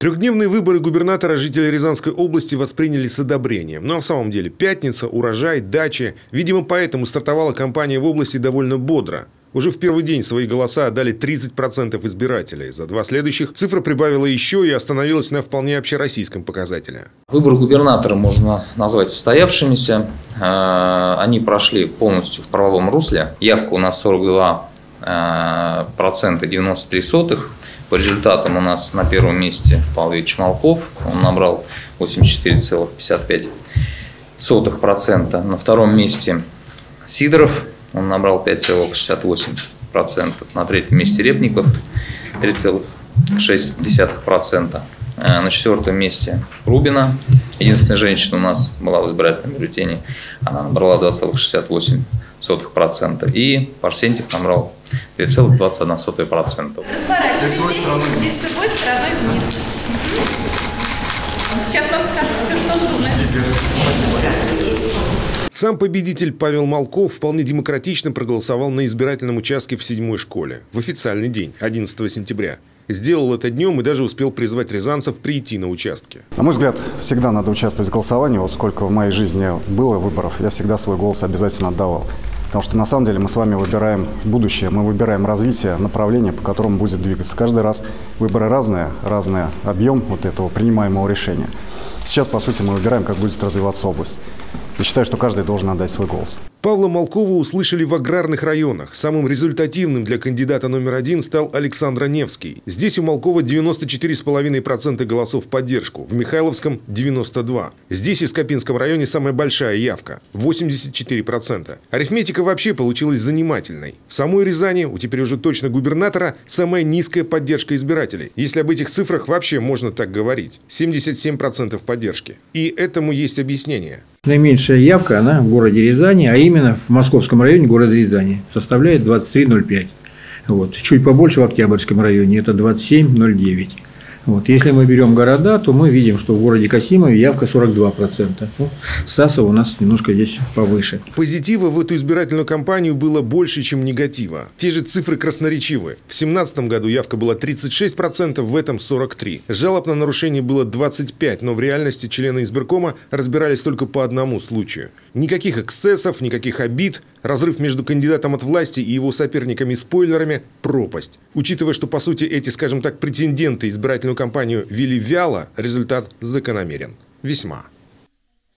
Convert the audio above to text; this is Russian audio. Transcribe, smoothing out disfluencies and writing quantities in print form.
Трехдневные выборы губернатора жители Рязанской области восприняли с одобрением. Но на самом деле пятница, урожай, дачи. Видимо, поэтому стартовала кампания в области довольно бодро. Уже в первый день свои голоса отдали 30% избирателей. За два следующих цифра прибавила еще и остановилась на вполне общероссийском показателе. Выборы губернатора можно назвать состоявшимися. Они прошли полностью в правовом русле. Явка у нас 42,93%. По результатам у нас на первом месте Павел Ильич Малков, он набрал 84,55%. На втором месте Сидоров, он набрал 5,68%. На третьем месте Репников, 3,6%. На четвертом месте Рубина. Единственная женщина у нас была в избирательном бюллетене, она набрала 2,68%. И Парсентик набрал 3,21%. Разворачивайтесь лицевой стороной вниз. Сейчас вам скажут все, что нужно. Сам победитель Павел Малков вполне демократично проголосовал на избирательном участке в 7-й школе. В официальный день, 11 сентября. Сделал это днем и даже успел призвать рязанцев прийти на участки. На мой взгляд, всегда надо участвовать в голосовании. Вот сколько в моей жизни было выборов, я всегда свой голос обязательно отдавал. Потому что на самом деле мы с вами выбираем будущее, мы выбираем развитие, направление, по которому будет двигаться. Каждый раз выборы разные, разный объем вот этого принимаемого решения. Сейчас, по сути, мы выбираем, как будет развиваться область. Я считаю, что каждый должен отдать свой голос. Павла Малкова услышали в аграрных районах. Самым результативным для кандидата номер один стал Александр Невский. Здесь у Малкова 94,5% голосов в поддержку, в Михайловском – 92%. Здесь и в Скопинском районе самая большая явка – 84%. Арифметика вообще получилась занимательной. В самой Рязани, у теперь уже точно губернатора, самая низкая поддержка избирателей. Если об этих цифрах вообще можно так говорить – 77% поддержки. И этому есть объяснение. Наименьшая явка, она в городе Рязани, а именно в московском районе города Рязани, составляет 23,05. Вот. Чуть побольше в Октябрьском районе, это 27,09. Вот. Если мы берем города, то мы видим, что в городе Касимове явка 42%. Ну, Сасово у нас немножко здесь повыше. Позитива в эту избирательную кампанию было больше, чем негатива. Те же цифры красноречивы. В 2017 году явка была 36%, в этом 43%. Жалоб на нарушение было 25%, но в реальности члены избиркома разбирались только по одному случаю. Никаких эксцессов, никаких обид. Разрыв между кандидатом от власти и его соперниками спойлерами – пропасть. Учитывая, что, по сути, эти, скажем так, претенденты избирательную кампанию вели вяло, результат закономерен. Весьма.